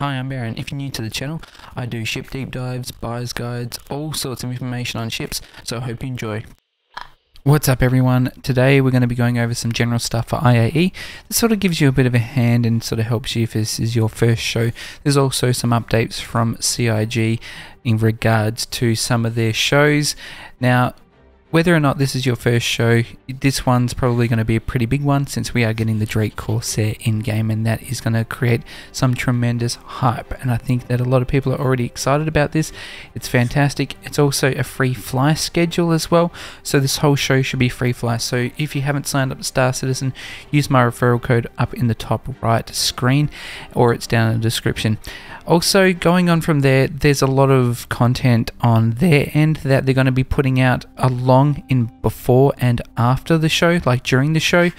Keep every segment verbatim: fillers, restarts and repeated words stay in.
Hi, I'm Baron. If you're new to the channel, I do ship deep dives, buyer's guides, all sorts of information on ships, so I hope you enjoy. What's up everyone? Today we're going to be going over some general stuff for I A E. This sort of gives you a bit of a hand and sort of helps you if this is your first show. There's also some updates from C I G in regards to some of their shows. Now, whether or not this is your first show, this one's probably going to be a pretty big one since we are getting the Drake Corsair in-game, and that is going to create some tremendous hype, and I think that a lot of people are already excited about this. It's fantastic. It's also a free fly schedule as well, so this whole show should be free fly. So if you haven't signed up to Star Citizen, use my referral code up in the top right screen, or it's down in the description. Also, going on from there, there's a lot of content on their end that they're going to be putting out a lot in before and after the show, like during the show.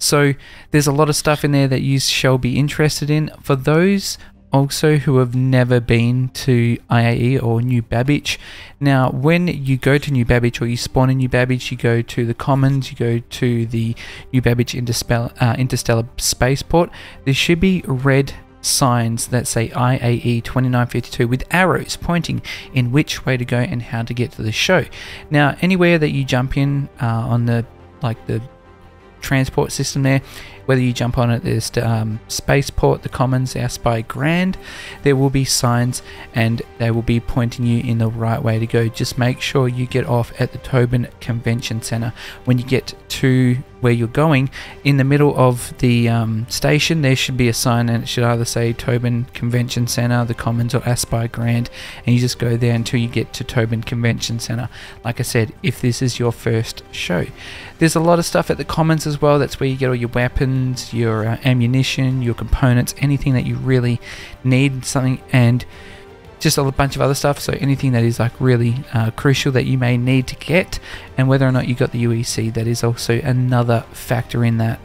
So there's a lot of stuff in there that you shall be interested in. For those also who have never been to I A E or New Babbage, now when you go to New Babbage or you spawn in New Babbage, you go to the Commons, you go to the New Babbage Interstellar, uh, Interstellar Spaceport, there should be red signs that say I A E twenty-nine fifty-two with arrows pointing in which way to go and how to get to the show. Now, anywhere that you jump in uh, on the like the transport system there, whether you jump on it, there's the um, Spaceport, the Commons, the Aspire Grand, there will be signs and they will be pointing you in the right way to go. Just make sure you get off at the Tobin Convention Center. When you get to where you're going, in the middle of the um, station there should be a sign, and it should either say Tobin Convention Center, the Commons, or Aspire Grand, and you just go there until you get to Tobin Convention Center. Like I said, if this is your first show, there's a lot of stuff at the Commons as well. That's where you get all your weapons, your uh, ammunition, your components, anything that you really need, something, and just a bunch of other stuff. So anything that is like really uh, crucial that you may need to get, and whether or not you got the U E C, that is also another factor in that.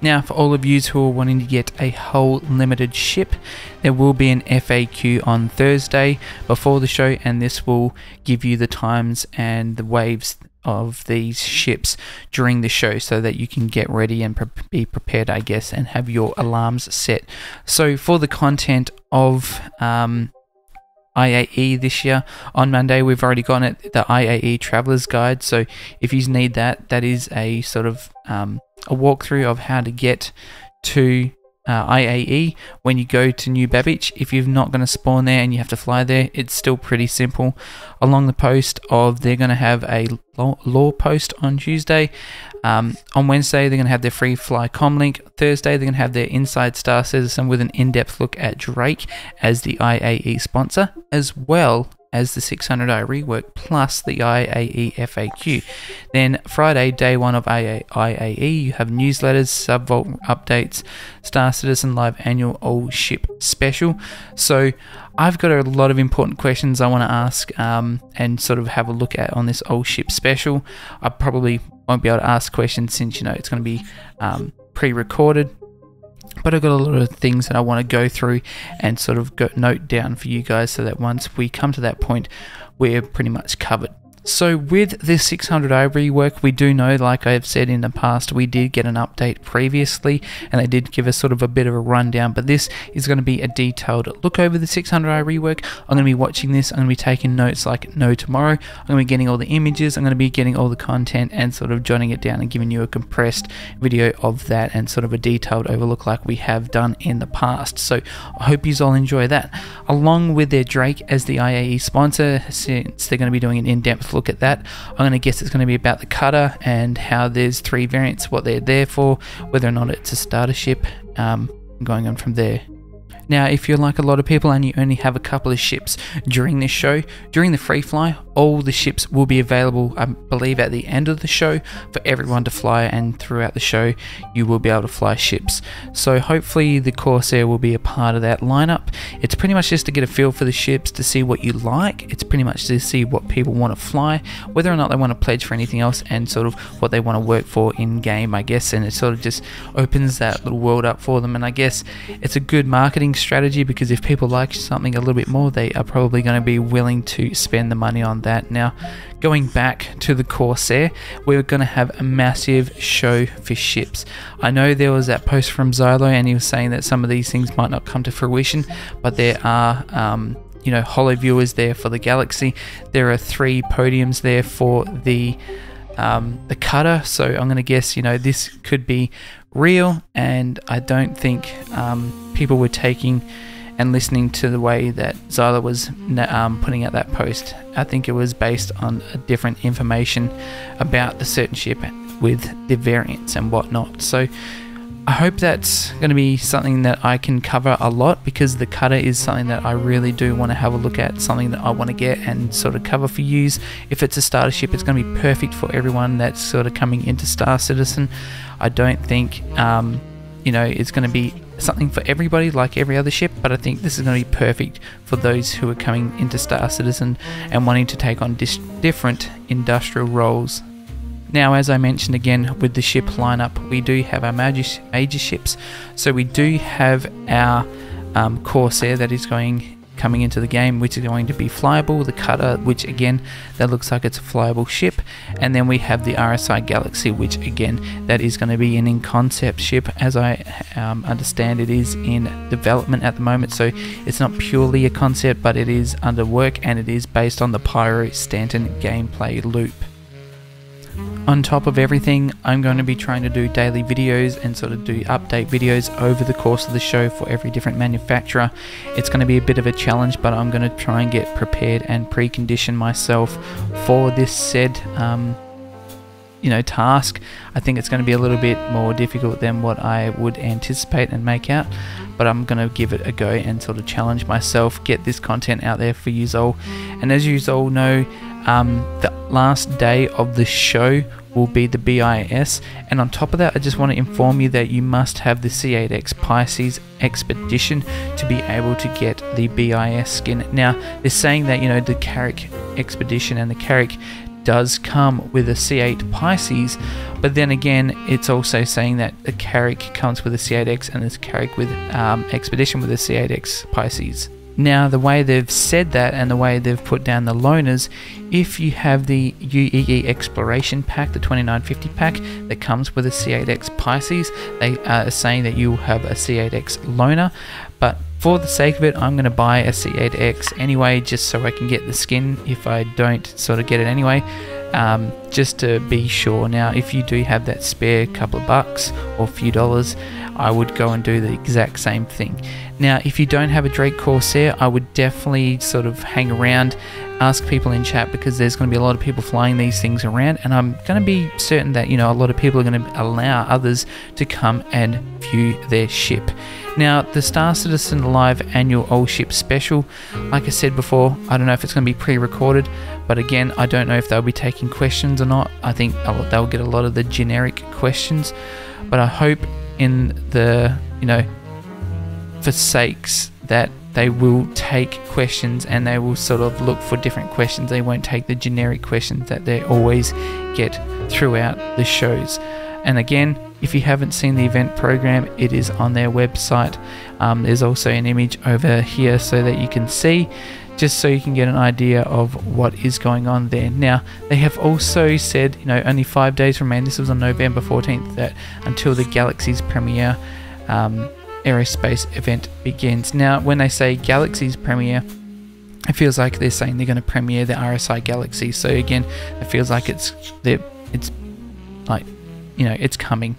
Now, for all of you who are wanting to get a whole limited ship, there will be an F A Q on Thursday before the show, and this will give you the times and the waves of these ships during the show so that you can get ready and pre be prepared, I guess, and have your alarms set. So for the content of um, I A E this year, on Monday we've already got it, the I A E Traveler's Guide. So if you need that, that is a sort of um, a walkthrough of how to get to uh, I A E when you go to New Babbage. If you're not going to spawn there and you have to fly there, it's still pretty simple. Along the post of, they're going to have a law post on Tuesday. Um, on Wednesday they're going to have their free fly comlink. Thursday they're going to have their Inside Star Citizen with an in-depth look at Drake as the I A E sponsor, as well as the six hundred i rework plus the I A E F A Q. Then Friday, day one of I A E, you have newsletters, Subvault updates, Star Citizen Live Annual All Ship Special. So I've got a lot of important questions I want to ask um, and sort of have a look at on this All Ship Special. I probably won't be able to ask questions since, you know, it's going to be um, pre-recorded. But I've got a lot of things that I want to go through and sort of go note down for you guys so that once we come to that point, we're pretty much covered. So with this six hundred i rework, we do know, like I've said in the past, we did get an update previously and they did give us sort of a bit of a rundown, but this is going to be a detailed look over the six hundred i rework. I'm going to be watching this, I'm going to be taking notes like no tomorrow. I'm going to be getting all the images, I'm going to be getting all the content and sort of jotting it down and giving you a compressed video of that and sort of a detailed overlook like we have done in the past. So I hope you all enjoy that. Along with their Drake as the I A E sponsor, since they're going to be doing an in-depth look at that, I'm going to guess it's going to be about the cutter and how there's three variants, what they're there for, whether or not it's a starter ship, um, going on from there. Now, if you're like a lot of people and you only have a couple of ships during this show, during the free fly, all the ships will be available, I believe, at the end of the show for everyone to fly, and throughout the show you will be able to fly ships. So hopefully the Corsair will be a part of that lineup. It's pretty much just to get a feel for the ships, to see what you like. It's pretty much to see what people want to fly, whether or not they want to pledge for anything else, and sort of what they want to work for in game, I guess. And it sort of just opens that little world up for them, and I guess it's a good marketing strategy, because if people like something a little bit more, they are probably going to be willing to spend the money on that. Now, going back to the Corsair, we're going to have a massive show for ships. I know there was that post from Xylo and he was saying that some of these things might not come to fruition, but there are um, you know, holo viewers there for the Galaxy. There are three podiums there for the um, the cutter, so I'm going to guess, you know, this could be real, and I don't think um, people were taking and listening to the way that Xylo was um, putting out that post. I think it was based on a different information about the certain ship with the variants and whatnot. So I hope that's going to be something that I can cover a lot, because the cutter is something that I really do want to have a look at, something that I want to get and sort of cover for use. If it's a starter ship, it's going to be perfect for everyone that's sort of coming into Star Citizen. I don't think, um, you know, it's going to be something for everybody like every other ship, but I think this is going to be perfect for those who are coming into Star Citizen and wanting to take on dis different industrial roles. Now, as I mentioned again with the ship lineup, we do have our major, major ships. So we do have our um, Corsair that is going coming into the game, which is going to be flyable, the cutter, which again that looks like it's a flyable ship, and then we have the R S I Galaxy, which again that is going to be an in-concept ship, as I um, understand it is in development at the moment, so it's not purely a concept, but it is under work and it is based on the Pyro Stanton gameplay loop. On top of everything, I'm going to be trying to do daily videos and sort of do update videos over the course of the show for every different manufacturer. It's going to be a bit of a challenge, but I'm going to try and get prepared and precondition myself for this said um, you know, task. I think it's going to be a little bit more difficult than what I would anticipate and make out, but I'm going to give it a go and sort of challenge myself, get this content out there for you all. And as you all know, Um, the last day of the show will be the B I S, and on top of that I just want to inform you that you must have the C eight X Pisces Expedition to be able to get the B I S skin. Now they're saying that, you know, the Carrick Expedition and the Carrick does come with a C eight Pisces, but then again it's also saying that the Carrick comes with a C eight X and this Carrick with um, Expedition with a C eight X Pisces. Now the way they've said that and the way they've put down the loaners, if you have the U E E Exploration Pack, the twenty-nine fifty pack that comes with a C eight X Pisces, they are saying that you'll have a C eight X loaner, but for the sake of it I'm going to buy a C eight X anyway just so I can get the skin if I don't sort of get it anyway, um, just to be sure. Now if you do have that spare couple of bucks or few dollars, I would go and do the exact same thing. Now if you don't have a Drake Corsair, I would definitely sort of hang around, ask people in chat, because there's going to be a lot of people flying these things around, and I'm going to be certain that, you know, a lot of people are going to allow others to come and view their ship. Now the Star Citizen Live Annual All Ship Special, like I said before, I don't know if it's going to be pre-recorded, but again I don't know if they'll be taking questions or not. I think they'll get a lot of the generic questions, but I hope in the, you know, for sakes that they will take questions and they will sort of look for different questions. They won't take the generic questions that they always get throughout the shows. And again, if you haven't seen the event program, it is on their website. Um, there's also an image over here so that you can see, just so you can get an idea of what is going on there. Now they have also said, you know, only five days remain, this was on November fourteenth, that until the Galaxy's premiere um, aerospace event begins. Now when they say Galaxy's premiere, it feels like they're saying they're going to premiere the R S I Galaxy, so again it feels like it's it's like, you know, it's coming,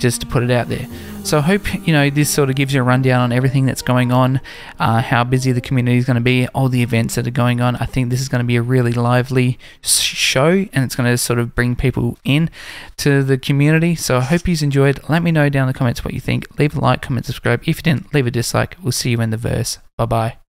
just to put it out there. So I hope, you know, this sort of gives you a rundown on everything that's going on, uh, how busy the community is going to be, all the events that are going on. I think this is going to be a really lively show and it's going to sort of bring people in to the community. So I hope you've enjoyed. Let me know down in the comments what you think. Leave a like, comment, subscribe. If you didn't, leave a dislike. We'll see you in the verse. Bye bye.